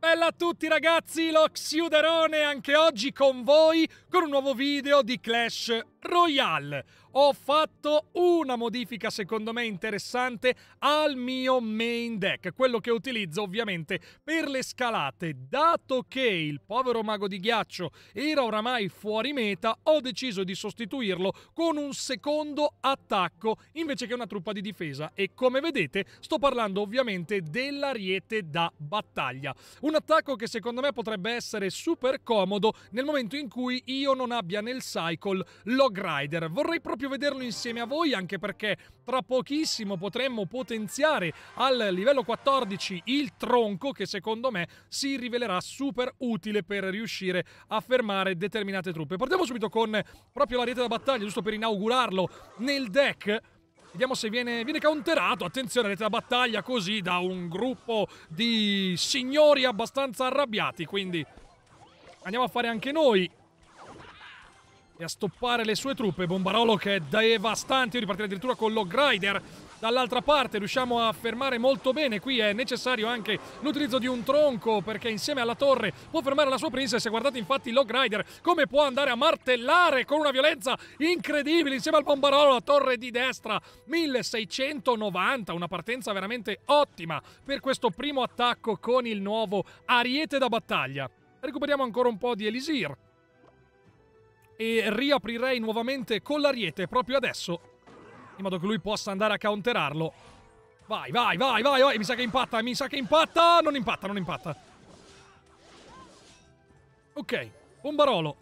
Bella a tutti ragazzi, lo Xiuderone anche oggi con voi con un nuovo video di Clash Royale. Ho fatto una modifica secondo me interessante al mio main deck, quello che utilizzo ovviamente per le scalate. Dato che il povero mago di ghiaccio era oramai fuori meta, ho deciso di sostituirlo con un secondo attacco invece che una truppa di difesa, e come vedete sto parlando ovviamente dell'ariete da battaglia. Un attacco che secondo me potrebbe essere super comodo nel momento in cui io non abbia nel cycle Log Rider. Vorrei proprio vederlo insieme a voi, anche perché tra pochissimo potremmo potenziare al livello 14 il tronco, che secondo me si rivelerà super utile per riuscire a fermare determinate truppe. Partiamo subito con proprio l'ariete da battaglia, giusto per inaugurarlo nel deck. Vediamo se viene counterato. Attenzione, l'ariete da battaglia così da un gruppo di signori abbastanza arrabbiati, quindi andiamo a fare anche noi e a stoppare le sue truppe. Bombarolo che è devastante. Io ripartirei addirittura con Log Rider dall'altra parte. Riusciamo a fermare molto bene. Qui è necessario anche l'utilizzo di un tronco, perché insieme alla torre può fermare la sua princess. Guardate infatti Log Rider come può andare a martellare con una violenza incredibile insieme al bombarolo. La torre di destra 1690, una partenza veramente ottima per questo primo attacco con il nuovo ariete da battaglia. Recuperiamo ancora un po' di elisir e riaprirei nuovamente con l'ariete proprio adesso, in modo che lui possa andare a counterarlo. Vai, vai, vai, vai, vai. Mi sa che impatta. Non impatta. Ok, bombarolo.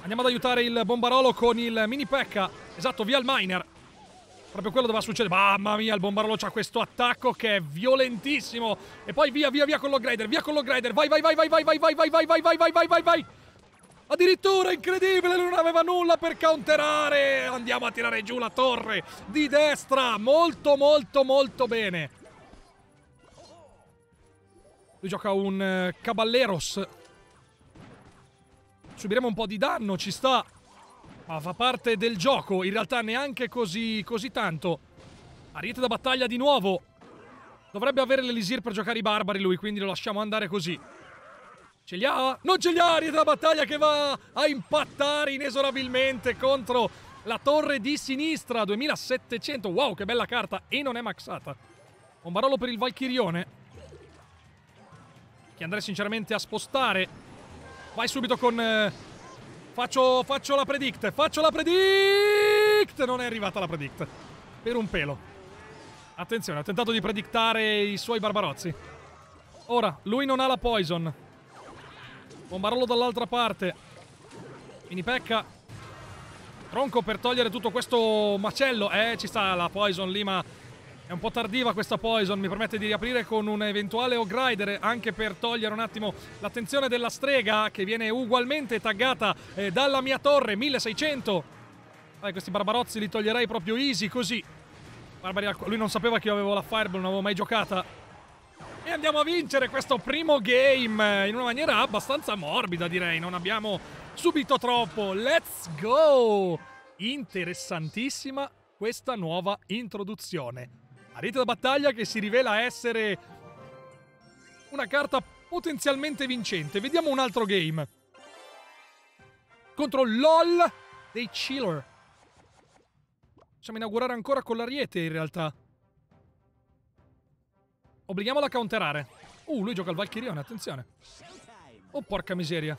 Andiamo ad aiutare il bombarolo con il mini pekka. Esatto, via il miner. Proprio quello doveva succedere. Mamma mia, il bombarolo c'ha questo attacco che è violentissimo. E poi via con Log Rider, Vai. Addirittura incredibile, non aveva nulla per counterare. Andiamo a tirare giù la torre di destra. Molto bene. Lui gioca un Caballeros. Subiremo un po' di danno, ci sta. Ma fa parte del gioco, in realtà neanche così tanto. Ariete da battaglia di nuovo. Dovrebbe avere l'elisir per giocare i barbari lui, quindi lo lasciamo andare così. Ce li ha? Non ce li ha! Ariete da battaglia che va a impattare inesorabilmente contro la torre di sinistra. 2700, wow che bella carta, e non è maxata. Un barolo per il valchirione, che andrei sinceramente a spostare. Vai subito con... Faccio la predict, non è arrivata la predict, per un pelo. Attenzione, ha tentato di predictare i suoi barbarozzi. Ora, lui non ha la poison. Bombarolo dall'altra parte. Mini pekka. Tronco per togliere tutto questo macello. Ci sta la poison lì, ma è un po' tardiva questa poison. Mi permette di riaprire con un eventuale Hog Rider, anche per togliere un attimo l'attenzione della strega, che viene ugualmente taggata dalla mia torre. 1600. Questi barbarozzi li toglierei proprio easy così. Lui non sapeva che io avevo la Fireball, non avevo mai giocata. E andiamo a vincere questo primo game in una maniera abbastanza morbida, direi. Non abbiamo subito troppo. Let's go. Interessantissima questa nuova introduzione. Ariete da battaglia che si rivela essere una carta potenzialmente vincente. Vediamo un altro game contro LOL dei Chiller. Possiamo inaugurare ancora con l'ariete in realtà. Obblighiamola a counterare. Lui gioca il valchirione, attenzione. Oh porca miseria.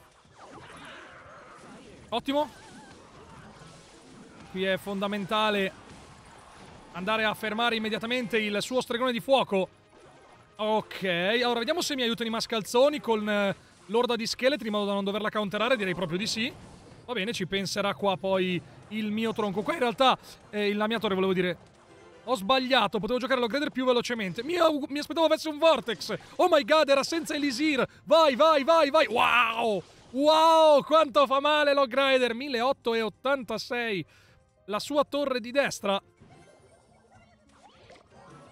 Ottimo. Qui è fondamentale andare a fermare immediatamente il suo stregone di fuoco. Ok, allora vediamo se mi aiutano i mascalzoni con l'orda di scheletri, in modo da non doverla counterare. Direi proprio di sì. Va bene, ci penserà qua poi il mio tronco. Qua in realtà la mia torre, volevo dire. Ho sbagliato, potevo giocare Log Rider più velocemente. Mi aspettavo avesse un vortex. Oh my god, era senza elisir. Vai. Wow, quanto fa male Log Rider. 1886. La sua torre di destra.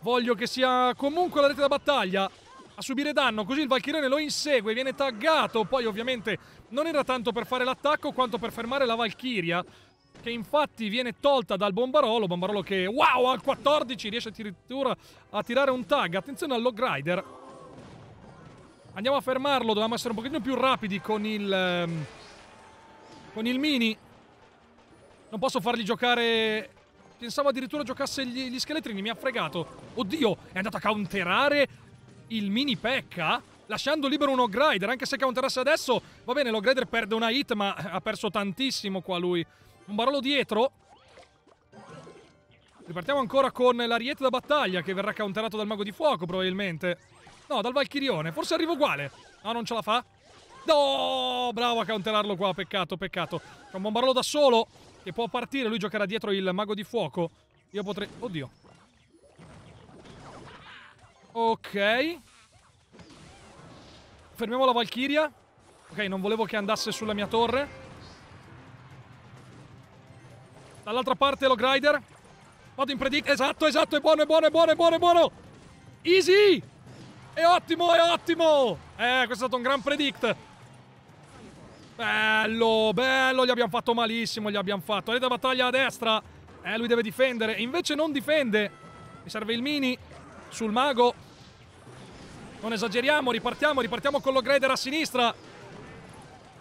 Voglio che sia comunque la rete da battaglia a subire danno, così il valchirione lo insegue, viene taggato. Poi ovviamente non era tanto per fare l'attacco quanto per fermare la valchiria. che infatti viene tolta dal Bombarolo. Bombarolo che, wow, al 14 riesce addirittura a tirare un tag. Attenzione al Log Rider. Andiamo a fermarlo, dovevamo essere un pochettino più rapidi con il mini. Non posso fargli giocare... Pensavo addirittura giocasse gli scheletrini, mi ha fregato. Oddio, è andato a counterare il mini Pekka, lasciando libero uno Grider. Anche se counterasse adesso, va bene, lo Grider perde una hit, ma ha perso tantissimo qua lui. Un barolo dietro. Ripartiamo ancora con l'ariete da battaglia, che verrà counterato dal mago di fuoco, probabilmente. No, dal Valchirione. Forse arriva uguale. No, non ce la fa. No, bravo a counterarlo qua, peccato, peccato. C'è un bombarolo da solo che può partire. Lui giocherà dietro il mago di fuoco. Io potrei... Oddio. Ok. Fermiamo la Valchiria. Ok, non volevo che andasse sulla mia torre. Dall'altra parte lo Grider. Vado in predict. Esatto, esatto, è buono, è buono, è buono, è buono, è buono. Easy. È ottimo, è ottimo. Questo è stato un gran predict. Bello, bello, gli abbiamo fatto malissimo, gli abbiamo fatto. Rete da battaglia a destra. Lui deve difendere, invece non difende. Mi serve il mini sul mago. Non esageriamo, ripartiamo con lo Grider a sinistra.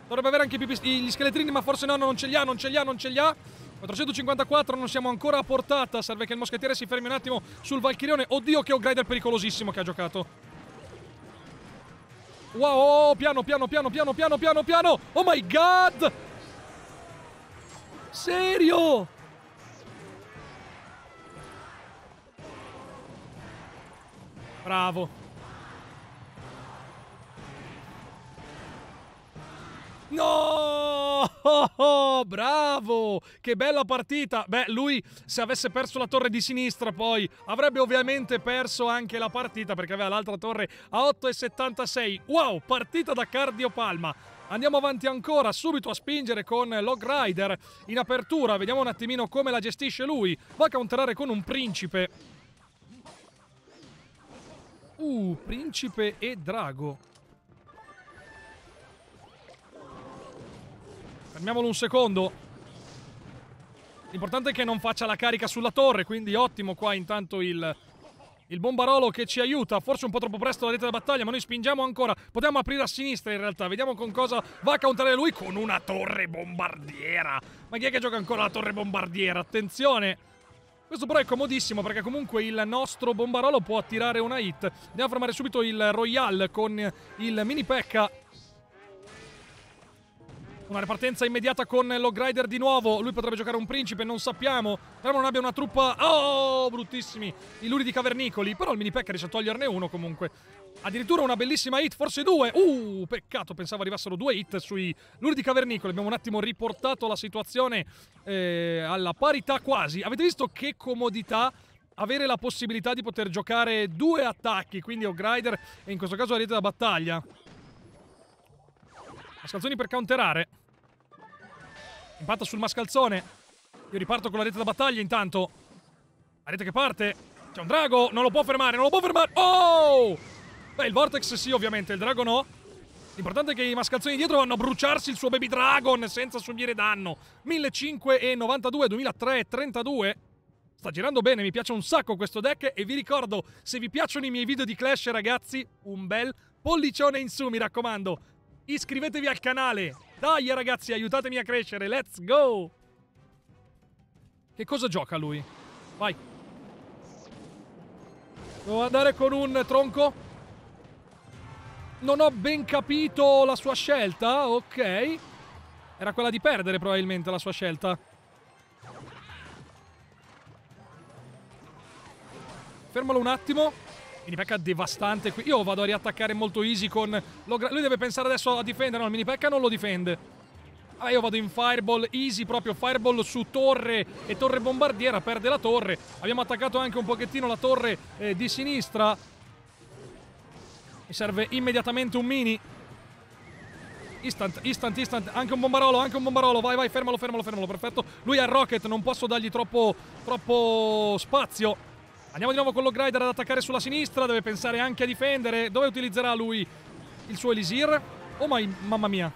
Dovrebbe avere anche gli scheletrini, ma forse no, non ce li ha, non ce li ha, non ce li ha. 454, non siamo ancora a portata. Serve che il moschettiere si fermi un attimo sul Valchirione. Oddio che è un Grider pericolosissimo che ha giocato. Wow, piano, piano, piano, piano, piano, piano, piano. Oh my god! Serio? Bravo. No! Oh, bravo! Che bella partita! Beh, lui se avesse perso la torre di sinistra poi avrebbe ovviamente perso anche la partita, perché aveva l'altra torre a 8,76. Wow, partita da cardiopalma. Andiamo avanti ancora, subito a spingere con Log Rider in apertura. Vediamo un attimino come la gestisce lui. Va a counterare con un principe. Principe e drago. Fermiamolo un secondo. L'importante è che non faccia la carica sulla torre, quindi ottimo qua intanto il bombarolo che ci aiuta. Forse un po' troppo presto la rete da battaglia, ma noi spingiamo ancora. Potremmo aprire a sinistra in realtà. Vediamo con cosa va a counterare lui, con una torre bombardiera. Ma chi è che gioca ancora la torre bombardiera? Attenzione! Questo però è comodissimo, perché comunque il nostro bombarolo può tirare una hit. Andiamo a fermare subito il Royale con il mini Pekka. Una ripartenza immediata con Log Rider di nuovo. Lui potrebbe giocare un principe, non sappiamo. Speriamo non abbia una truppa... Oh, bruttissimi i luri di cavernicoli. Però il mini Pekka riesce a toglierne uno comunque. Addirittura una bellissima hit, forse due. Peccato, pensavo arrivassero due hit sui luri di cavernicoli. Abbiamo un attimo riportato la situazione alla parità quasi. Avete visto che comodità avere la possibilità di poter giocare due attacchi, quindi Log Rider e in questo caso la rete da battaglia. Mascalzoni per counterare. Impatta sul mascalzone. Io riparto con la rete da battaglia intanto. La rete che parte. C'è un drago. Non lo può fermare. Non lo può fermare. Oh! Beh, il vortex sì, ovviamente. Il drago no. L'importante è che i mascalzoni dietro vanno a bruciarsi il suo baby dragon senza subire danno. 1592, 2332. Sta girando bene. Mi piace un sacco questo deck. E vi ricordo, se vi piacciono i miei video di Clash, ragazzi, un bel pollicione in su, mi raccomando. Iscrivetevi al canale. Dai ragazzi, aiutatemi a crescere. Let's go. Che cosa gioca lui? Vai. Devo andare con un tronco. Non ho ben capito la sua scelta. Ok. Era quella di perdere probabilmente la sua scelta. Fermalo un attimo. Mini Pekka devastante qui. Io vado a riattaccare molto easy con... Lui deve pensare adesso a difendere. No, il mini Pekka non lo difende. Vabbè, io vado in fireball easy, proprio fireball su torre e torre bombardiera. Perde la torre. Abbiamo attaccato anche un pochettino la torre di sinistra. Mi serve immediatamente un mini. Instant. Anche un bombarolo, Vai, vai, fermalo. Perfetto. Lui ha il rocket. Non posso dargli troppo spazio. Andiamo di nuovo con Log Rider ad attaccare sulla sinistra. Deve pensare anche a difendere. Dove utilizzerà lui il suo Elisir? Oh mamma mia.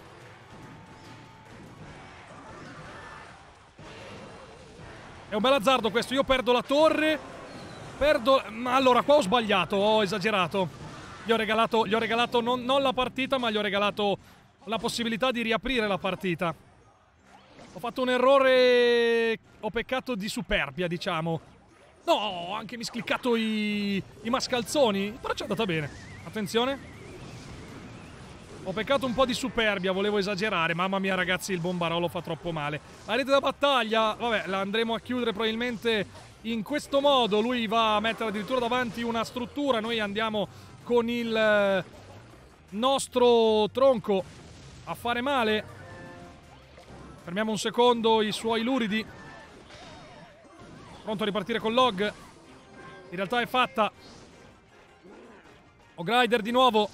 È un bel azzardo questo. Io perdo la torre. Perdo... Ma allora, qua ho sbagliato. Ho esagerato. Gli ho regalato non la partita, ma gli ho regalato la possibilità di riaprire la partita. Ho fatto un errore... Ho peccato di superbia, diciamo. No, ho anche miscliccato i mascalzoni. Però ci è andata bene. Attenzione. Ho peccato un po' di superbia, volevo esagerare. Mamma mia ragazzi, il bombarolo fa troppo male. La rete da battaglia, vabbè, la andremo a chiudere probabilmente in questo modo. Lui va a mettere addirittura davanti una struttura. Noi andiamo con il nostro tronco a fare male. Fermiamo un secondo i suoi luridi. Pronto a ripartire con Log. In realtà è fatta. O'Glider di nuovo.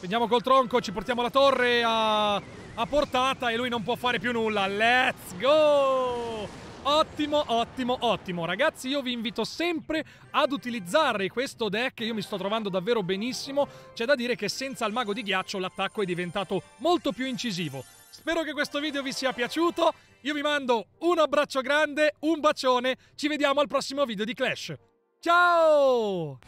Vediamo col tronco, ci portiamo la torre a portata e lui non può fare più nulla. Let's go! Ottimo, ottimo, ottimo. Ragazzi, io vi invito sempre ad utilizzare questo deck. Io mi sto trovando davvero benissimo. C'è da dire che senza il mago di ghiaccio l'attacco è diventato molto più incisivo. Spero che questo video vi sia piaciuto. Io vi mando un abbraccio grande, un bacione. Ci vediamo al prossimo video di Clash. Ciao!